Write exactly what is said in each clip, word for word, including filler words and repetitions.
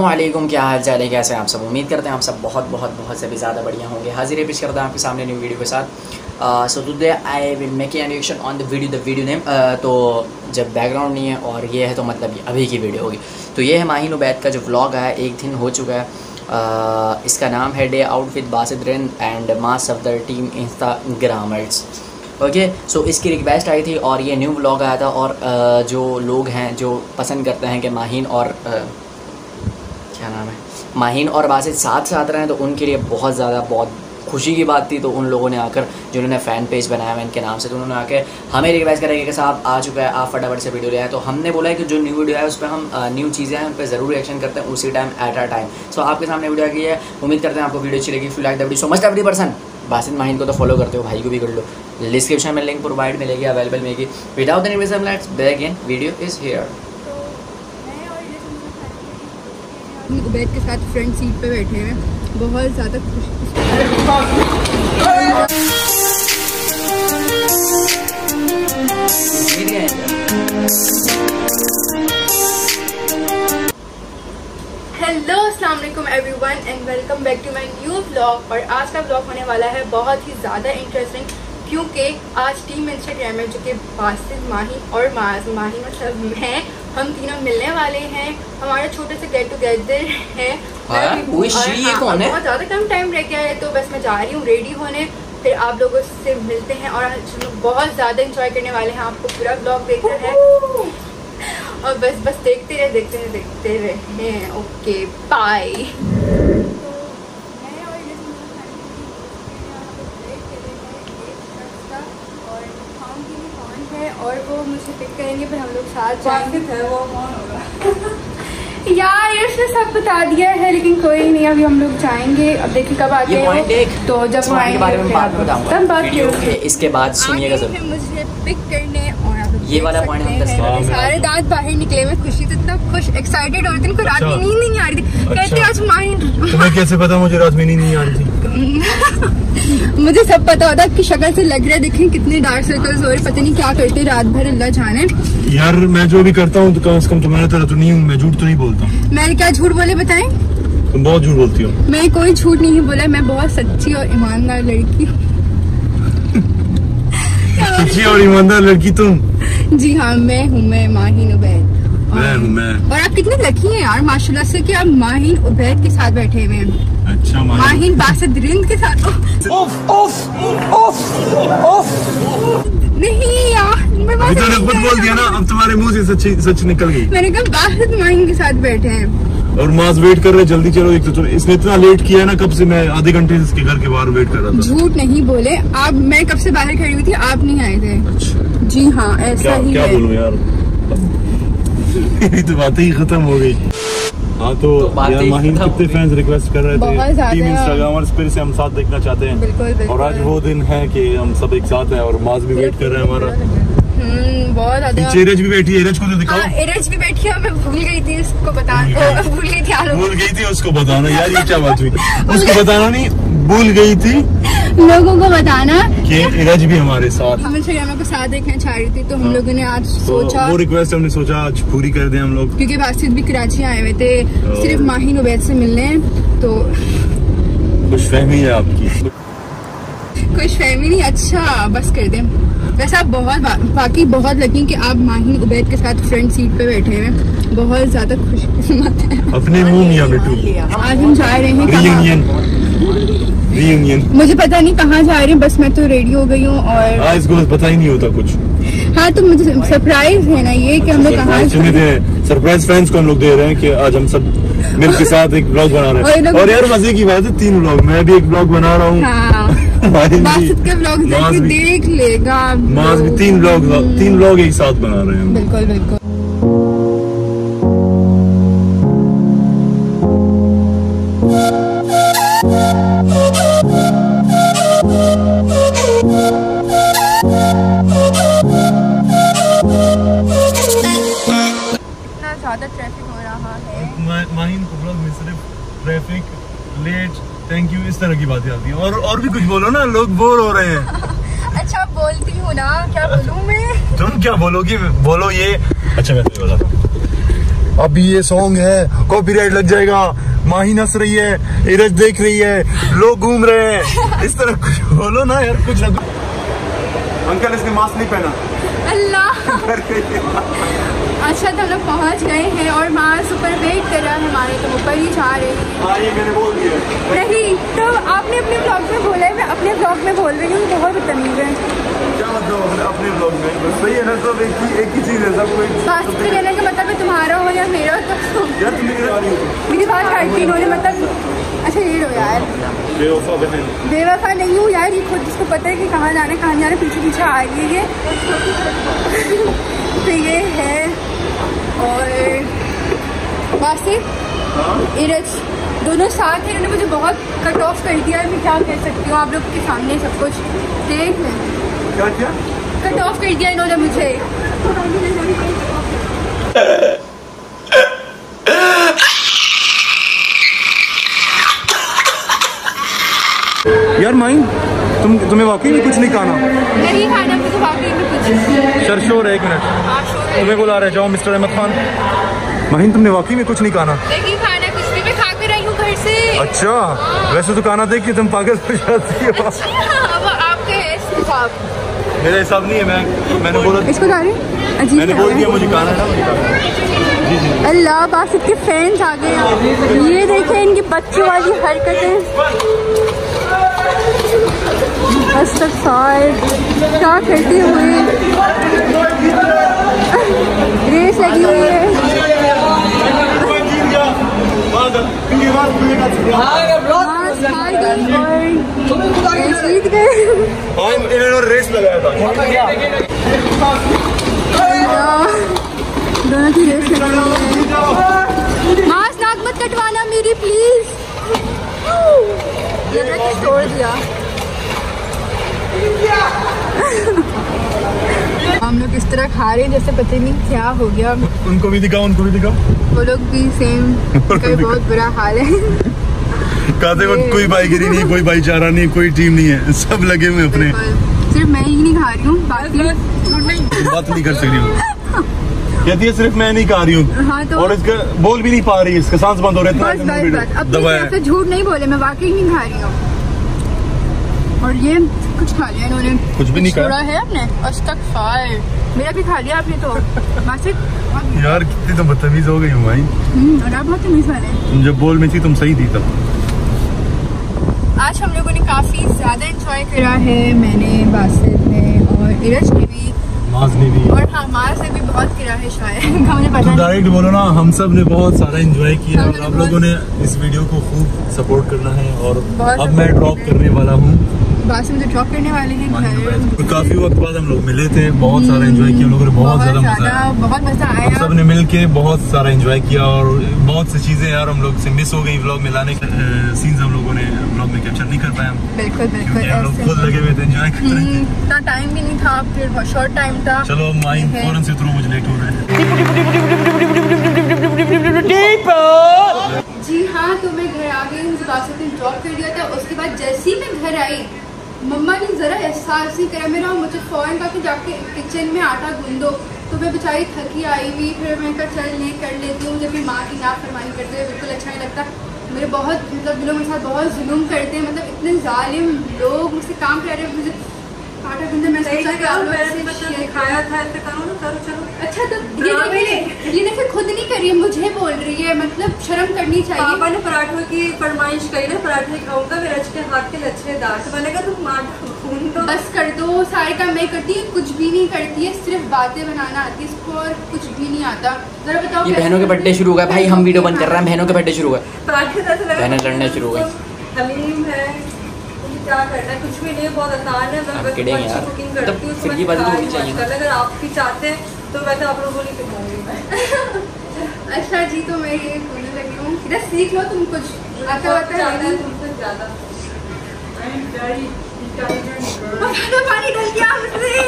वालेकुम, क्या हाल चाल है, कैसे हैं आप सब। उम्मीद करते हैं आप सब बहुत बहुत बहुत से भी ज़्यादा बढ़िया होंगे। हाजिर पेश करता हूं आपके सामने न्यू वीडियो के साथ। So today I will make an reaction on the video the video name. तो जब बैकग्राउंड नहीं है और ये है तो मतलब ये अभी की वीडियो होगी। तो ये है माहीन ओबैद का जो व्लॉग आया, एक दिन हो चुका है। uh, इसका नाम है day out with Basit Rind and Maaz Safdar team Instagrammers. Okay, so इसकी रिक्वेस्ट आई थी और ये न्यू व्लॉग आया था। और uh, जो लोग हैं जो पसंद करते हैं कि माहीन और uh, क्या नाम है, माहीन और बासित साथ साथ रहे हैं, तो उनके लिए बहुत ज़्यादा बहुत खुशी की बात थी। तो उन लोगों ने आकर, जिन्होंने फ़ैन पेज बनाया है इनके नाम से, तो उन्होंने आकर हमें रिक्वेस्ट करेंगे कि साहब आ चुका है, आप फटाफट से वीडियो ले आए। तो हमने बोला है कि जो न्यू वीडियो है उस पर हम न्यू चीज़ें हैं उन पर ज़रूर रिएक्शन करते हैं उसी time at a time. So आपके सामने वीडियो आ गई है, उम्मीद करते हैं आपको वीडियो अच्छी लगी। If you like the video so much every person, Basit Maheen को तो फॉलो करते हो, भाई को भी कर लो। डिस्क्रिप्शन में लिंक प्रोवाइड मिलेगी, अवेलेबल मिलेगी। Without any reason let's begin, video is here. Obaid के साथ फ्रंट सीट पे बैठे हैं, बहुत ज़्यादा खुश। हेलो, अस्सलाम वालेकुम everyone and welcome back to my new vlog. और आज का व्लॉग होने वाला है बहुत ही ज़्यादा इंटरेस्टिंग, क्योंकि आज टीम इंस्टाग्राम में जो कि बासित, माहीन और माज, माहीन मतलब मैं, हम तीनों मिलने वाले हैं। हमारा छोटे से गेट टुगेदर है, बहुत ज़्यादा कम टाइम रह गया है। तो बस मैं जा रही हूँ रेडी होने, फिर आप लोगों से मिलते हैं। और हम बहुत ज़्यादा इंजॉय करने वाले हैं, आपको पूरा व्लॉग देखना है। और बस बस देखते रहे देखते रहे देखते रहे ओके बाय। और वो मुझे पिक करेंगे, फिर हम लोग साथ जाएंगे। वो कौन होगा यार, इसने सब बता दिया है, लेकिन कोई नहीं। अभी हम लोग जाएंगे, अब देखिए कब आते हैं। तो जब आएंगे तब बात करेंगे। इसके बाद सुनिएगा जरूर, मुझे पिक करने। और ये वाला पॉइंट, सारे दांत बाहर निकले हुए, खुशी से इतना खुश एक्साइटेड हो रही थी। इनको रात में नींद नहीं आ रही थी, कहते आज माहीन। कैसे पता मुझे रात में नींद नहीं आ रही थी? मुझे सब पता होता कि शक्ल से लग रहा है। देखें कितने डार्क सर्कल्स हो रहे, पता नहीं क्या करते रात भर, अल्लाह जाने। यार मैं जो भी करता हूँ तो कम से कम तुम्हारे तरह तो नहीं हूँ, मैं झूठ तो नहीं बोलता। मैंने क्या झूठ बोले बताएं? तुम बहुत झूठ बोलती हो। मैं कोई झूठ नहीं बोला, मैं बहुत सच्ची और ईमानदार लड़की हूँ। सच्ची और ईमानदार लड़की तुम? जी हाँ, मैं हूँ, मैं माहीन ओबैद। मैं, मैं। और आप कितने लकी हैं यार माशाल्लाह से कि आप माहीन ओबैद के साथ बैठे हुए हैं। अच्छा, माहीन बासित रिंद के साथ। उफ, उफ, उफ, उफ। नहीं यार, मैं बात नहीं कर रहा। बोल दिया ना, अब तुम्हारे मुंह से सच्ची सच निकल गई। मैंने कहा बासित माहीन के साथ बैठे हैं और माज वेट कर रहे, जल्दी चलो। एक तो इसने इतना लेट किया है ना, कब से मैं आधे घंटे इसके घर के बाहर वेट कर रहा था। झूठ नहीं बोले आप, मैं कब से बाहर खड़ी हुई थी, आप नहीं आए थे। जी हाँ, ऐसा ही। क्या बोलूं यार, मेरी तो बातें ही खत्म हो गई। हाँ तो, तो यार माहीन कितने फैंस रिक्वेस्ट कर रहे थे टीम इंस्टाग्रामर्स, फिर से हम साथ देखना चाहते हैं। बिल्कुल, बिल्कुल। और आज वो दिन है कि हम सब एक साथ हैं। और माज भी वेट कर रहा है हमारा, बहुत। एरज भी बैठी है, एरज को तो दिखाओ। एरज भी बैठी है, मैं भूल गई थी उसको बताना। भूल गई थी भूल गई थी उसको बताना। यार ये क्या बात हुई, उसको बताना नहीं, भूल गई थी लोगों को बताना कि इरज भी हमारे साथ। हम इंस्टाग्राम को साथ देखना चाह रही थी, तो हम लोगों ने आज सोचा, वो रिक्वेस्ट हमने सोचा आज पूरी कर दें हम लोग, क्योंकि बासित भी कराची आए हुए थे सिर्फ माहीन ओबैद से मिलने। तो खुशफहमी है आपकी, खुशफहमी नहीं। अच्छा बस कर दें। वैसे आप बहुत बा, बाकी बहुत लकी कि आप माहीन ओबैद के साथ फ्रंट सीट पे बैठे हैं, बहुत ज्यादा खुशकिस्मत है। अपने मुँह मियां बेटू, आज हम जा रहे हैं रीयूनियन। मुझे पता नहीं कहाँ जा रहे हैं, बस मैं तो रेडी हो गई हूँ। और आ, इसको पता ही नहीं होता कुछ। हाँ तो मुझे सरप्राइज है ना ये, कि हम लोग कहाँ जा रहे हैं। सरप्राइज फैंस को हम लोग दे रहे हैं कि आज हम सब मेरे साथ एक ब्लॉग बना रहे हैं। और, और यार मजे की बात है, तीन ब्लॉग, मैं भी एक ब्लॉग बना रहा हूँ। बासित के ब्लॉग देख लेगा, माज भी। तीन ब्लॉग तीन ब्लॉग एक साथ बना रहे हैं। बिल्कुल बिल्कुल। थैंक यू, इस तरह की बातें आती है। और और भी कुछ बोलो ना, लोग बोर हो रहे हैं। अच्छा बोलती हूँ ना, क्या बोलूँ मैं? तुम क्या बोलोगी, बोलो ये। अच्छा मैं बोला अभी ये सॉन्ग है, कॉपीराइट लग जाएगा। माहीन हंस रही है, इरज देख रही है, लोग घूम रहे हैं। इस तरह कुछ बोलो ना यार, कुछ लग। अंकल इसने मास्क नहीं पहना। अल्लाह। अच्छा तो हम लोग पहुँच गए हैं और मास्क ऊपर वेट कर रहा है हमारे, तो ऊपर ही जा रही है। ये मैंने बोल दिया नहीं तो आपने अपने ब्लॉग में बोला है, मैं अपने ब्लॉग में बोल रही हूँ। बहुत बदतमीज है। क्या मतलब अपने ब्लॉग में? बस सही है ना, सब एक ही एक ही चीज़ है सब कोई। बात पे कहने का मतलब है तुम्हारा हो या मेरा हो। यार तुम मेरी बात काटती इन्होंने, मतलब अच्छा ये हो यार, बेवफा बने। बेवफा नहीं हूँ यार, ये खुद इसको पता है कि कहाँ जाना है, कहाँ जाना, पीछे पीछे आ गई है। तो ये है और बासित इरज दोनों साथ हैं। इन्होंने मुझे बहुत कट ऑफ कर दिया है, मैं क्या कह सकती हूँ। आप लोग के सामने सब कुछ देख लें। क्या क्या कट ऑफ कर दिया इन्होंने मुझे। यार माहीन तुम तुम्हें वाकई में कुछ नहीं खाना? नहीं खाना मुझे वाकई में कुछ। सर शोर है, एक मिनट तुम्हें बुला रहे। जाओ मिस्टर अहमद खान। माहीन तुमने वाकई में कुछ नहीं खाना? नहीं खाना कुछ भी, मैं खा के रही हूँ घर से। अच्छा वैसे तो खाना देख के तुम पागल हो जाती हो। मेरा हिसाब नहीं है, मैं मैंने बोला इसको खा रहे अजीब, मैंने बोल दिया मुझे खाना है। अल्लाह बासित के फैंस आ गए हैं। ये देखें इनकी बच्चों वाली हरकतें, अस्तगफार क्या करती हुई रेस लगी हुई है। जीत गए और इन्होंने रेस लगाया था। दोनों की रेस मास्क नाक मत कटवाना मेरी प्लीज। ये मैंने छोड़ दिया। हम लोग इस तरह खा रहे हैं जैसे पता नहीं क्या हो गया। उनको भी दिखाओ, उनको भी दिखाओ। वो लोग भी सेम, बहुत बुरा हाल है। खाते वक्त कोई भाईगिरी नहीं, कोई भाईचारा नहीं, कोई टीम नहीं है, सब लगे हुए अपने। सिर्फ मैं ही नहीं खा रही हूँ, बात नहीं कर सकती हूँ। कहती है सिर्फ मैं नहीं खा रही हूँ। हाँ तो और इसका बोल भी नहीं पा रही, इसका सांस बंद हो रहा है। झूठ नहीं बोले, मैं वाकई नहीं खा रही हूँ। और ये कुछ खा लिया इन्होंने, कुछ भी नहीं छोड़ा है आपने। अस्तगफार मेरा भी खा लिया आपने। तो मासिक यार कितनी तो बदतमीज हो गई हूँ भाई। और आप बहुत तमीज वाले, जब बोल में थी तुम सही थी तब। आज हम लोगों ने काफ़ी ज़्यादा इंजॉय करा है, मैंने बासित ने और इरज ने भी, माज़ ने भी, और हाँ माज़ ने भी बहुत करा है शायद। मुझे पता है डायरेक्ट बोलो ना। हम सब ने बहुत सारा इंजॉय किया और आप लोगों ने इस वीडियो को खूब सपोर्ट करना है। और अब मैं ड्रॉप करने वाला हूँ, बासित मुझे ड्रॉप करने वाले हैं। काफ़ी वक्त बाद हम लोग मिले थे, बहुत सारा इंजॉय किया हम लोगों ने, बहुत ज़्यादा मज़ा बहुत मज़ा आया। सब ने मिल के बहुत सारा इंजॉय किया और बहुत सी चीज़ें यार हम लोग से मिस हो गई। व्लॉग में लाने के सीन्स हम लोगों ने व्लॉग में कैप्चर नहीं कर पाए हम। बिल्कुल बिल्कुल हम लोग खुद लगे हुए थे इंजॉय कर रहे थे, इतना टाइम भी नहीं था, फिर बहुत शॉर्ट टाइम था। चलो माइन फौरन से थ्रू मुझे लेट हो रहे हैं। जी हाँ तो मैं घर आ गई, मुझे बासित ने ड्रॉप कर दिया था। उसके बाद जैसे ही मैं घर आई, मम्मा ने ज़रा एहसास ही करा मेरा, मुझे फ़ौरन कहा कि जाके किचन में आटा गूंदो। तो मैं बेचारी थकी आई हुई, फिर मैं कहा चल नहीं कर लेती हूँ। मुझे अपनी माँ की नाफरमानी करते हुए बिल्कुल अच्छा नहीं लगता। मेरे बहुत मतलब दिलों मेरे साथ बहुत जुल्म करते हैं, मतलब इतने जालिम लोग मुझसे काम कर रहे हैं। मुझे आटा गूंदे मैं दिखाया था, अच्छा तो ये ना फिर खुद नहीं कर रही है, मुझे बोल रही है, मतलब शर्म करनी चाहिए। पापा ने पराठों की फरमाइश करी ना, पराठे खाऊंगा मेरे आज के हाथ के लच्छेदार। तो मैंने कहा तुम आटा बस कर दो, सारे काम मैं करती है, कुछ भी नहीं करती है, सिर्फ बातें बनाना आती है इसको और कुछ भी नहीं आता। जरा बताओ ये बहनों के बर्थडे शुरू हो गए भाई, हम वीडियो बंद कर रहे हैं। बहनों के बर्थडे शुरू हो गए, बहनें लड़ने शुरू हो गई। हलीम है क्या करना है, कुछ भी नहीं, बहुत आसान है। मैं बस कुकिंग करती हूं, ये बात होनी चाहिए। अगर आप भी चाहते हैं तो वैसे आप लोगों को नहीं। अच्छा जी तो मैं ये बोलने लगी हूं कि सीख लो तुम कुछ, आता आता है तुमसे ज्यादा। पानी डाल दिया मुझसे,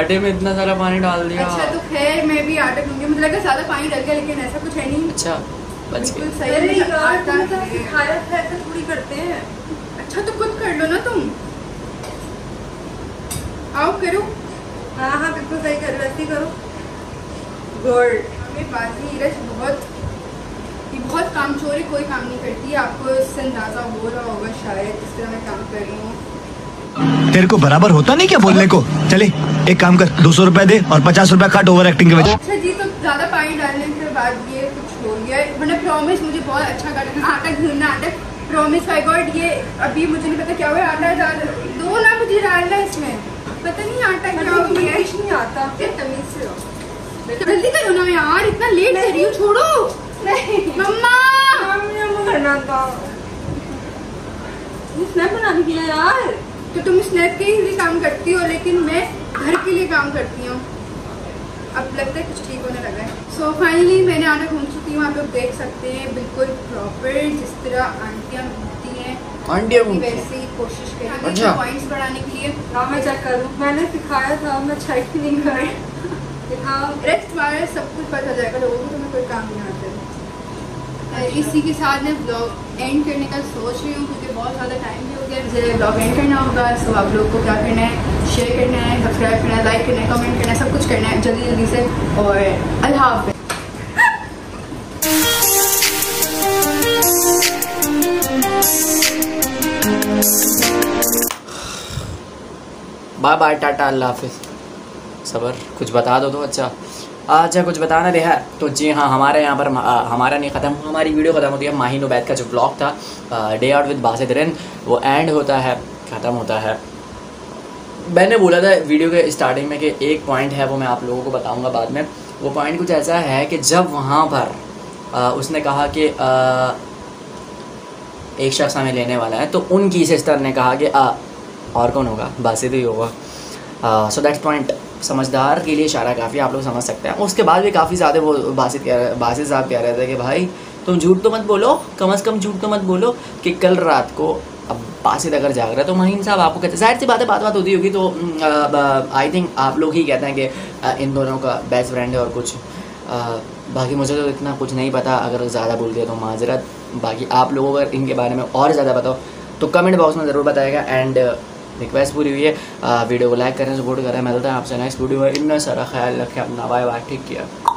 आटे में इतना सारा पानी डाल दिया। अच्छा तो खैर मैं भी आटा गूंगी, मुझे लगा सारा पानी डाल गया, लेकिन ऐसा कुछ है नहीं। अच्छा बच गया, सही है। आटा खाया था ऐसा थोड़ी करते हैं। अच्छा तो खुद कर लो ना तुम, आओ करो। हाँ हाँ बिल्कुल सही कर, वैसे ही करो। गुड। हमें बाजी रश बहुत ये बहुत काम चोर है, कोई काम नहीं करती। आपको इससे अंदाज़ा हो रहा होगा शायद इस तरह मैं काम कर रही हूँ। तेरे को बराबर होता नहीं क्या बोलने को? चले एक काम कर, दो सौ रुपये दे और पचास रुपये काट ओवर एक्टिंग के वजह। अच्छा जी, तो ज़्यादा पानी डालने के बाद ये कुछ हो गया। मैंने प्रॉमिस मुझे बहुत अच्छा करना आटा घूमना आटा प्रॉमिस आई गॉड। ये अभी मुझे नहीं पता क्या हुआ, आटा डाल दो ना, मुझे डालना है इसमें, पता नहीं आटा क्या हो गया। कुछ नहीं आता, तमीज से रहो, जल्दी करो ना यार, इतना लेट कर रही हूँ। छोड़ो नहीं मम्मा, मम्मा करना था स्नैप बनाने के लिए यार। तो तुम स्नैप के लिए काम करती हो, लेकिन मैं घर के लिए काम करती हूँ। अब लगता है कुछ ठीक होने लगा है। सो so, फाइनली मैंने आटा घूम चुकी हूँ। आप लोग देख सकते हैं बिल्कुल प्रॉपर जिस तरह आंटियाँ घूमती हैं, आंटियाँ वैसे ही कोशिश करें। अच्छा। पॉइंट्स बढ़ाने के लिए ना मैं चेक करूँ, मैंने सिखाया था, मैं चेक नहीं कर रही। रेस्ट बार सब कुछ पता जाएगा लोगों को, तुम्हें कोई काम नहीं आता। इसी के साथ मैं ब्लॉग एंड करने का सोच रही हूँ क्योंकि बहुत ज़्यादा टाइम भी हो गया। मुझे ब्लॉग एंड करना होगा। सो आप लोग को क्या करना है, शेयर करना है, सब्सक्राइब करना है, लाइक करना है, कमेंट करना है, सब कुछ करना है जल्दी जल्दी से। और अल्लाह हाफ़िज़। बाय बाय, टाटा, अल्लाह हाफ़िज़। सबर, कुछ बता दो तुम। अच्छा अच्छा कुछ बताना रहा तो जी हाँ, हमारे यहाँ पर हमारा नहीं ख़त्म, हमारी वीडियो ख़त्म होती है। माहीन ओबैद का जो ब्लॉग था day out with Basit Rind, वो एंड होता है, ख़त्म होता है। मैंने बोला था वीडियो के स्टार्टिंग में कि एक पॉइंट है, वो मैं आप लोगों को बताऊंगा बाद में। वो पॉइंट कुछ ऐसा है कि जब वहाँ पर आ, उसने कहा कि आ, एक शख्स हमें लेने वाला है, तो उनकी सिस्टर ने कहा कि आ, और कौन होगा, बासित ही होगा। सो दैट्स पॉइंट, समझदार के लिए इशारा काफ़ी, आप लोग समझ सकते हैं। उसके बाद भी काफ़ी ज़्यादा वो बासित कह बासित साहब कह रहे थे कि भाई तुम झूठ तो मत बोलो, कम अज़ कम झूठ तो मत बोलो कि कल रात को अब बासित अगर जाग रहा है तो माहीन साहब आपको कहते हैं। जाहिर सी बात है, बात बात होती होगी तो आई थिंक आप लोग ही कहते हैं कि आ, इन दोनों का बेस्ट फ्रेंड है और कुछ आ, बाकी मुझे तो इतना कुछ नहीं पता। अगर ज़्यादा बोल दिया तो माजरत। बाकी आप लोगों अगर इनके बारे में और ज़्यादा बताओ तो कमेंट बॉक्स में ज़रूर बताएगा। एंड रिक्वेस्ट पूरी हुई है, आ, वीडियो को लाइक करें, सपोर्ट करें। मिलता है आपसे नेक्स्ट वीडियो में। इतना सारा ख्याल रखें अपना, बाय बाय, ठीक किया।